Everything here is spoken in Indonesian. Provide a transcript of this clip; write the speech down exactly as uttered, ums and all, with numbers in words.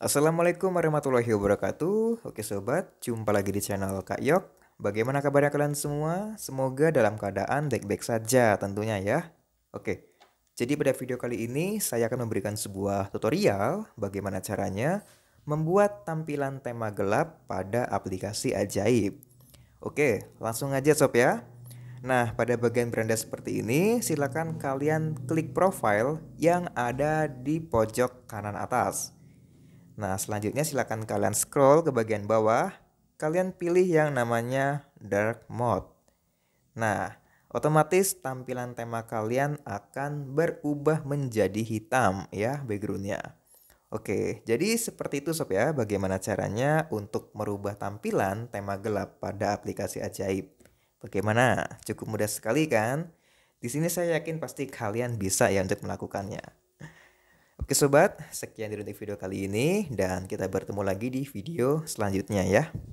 Assalamualaikum warahmatullahi wabarakatuh. Oke sobat, jumpa lagi di channel Kak Yok. Bagaimana kabarnya kalian semua? Semoga dalam keadaan baik-baik saja tentunya ya. Oke, jadi pada video kali ini saya akan memberikan sebuah tutorial bagaimana caranya membuat tampilan tema gelap pada aplikasi Ajaib. Oke, langsung aja sob ya. Nah, pada bagian beranda seperti ini silakan kalian klik profile yang ada di pojok kanan atas. Nah, selanjutnya silakan kalian scroll ke bagian bawah. Kalian pilih yang namanya dark mode. Nah, otomatis tampilan tema kalian akan berubah menjadi hitam ya backgroundnya. Oke, jadi seperti itu sob ya bagaimana caranya untuk merubah tampilan tema gelap pada aplikasi Ajaib. Bagaimana? Cukup mudah sekali kan? Di sini saya yakin pasti kalian bisa ya untuk melakukannya. Oke sobat, sekian dari video kali ini dan kita bertemu lagi di video selanjutnya ya.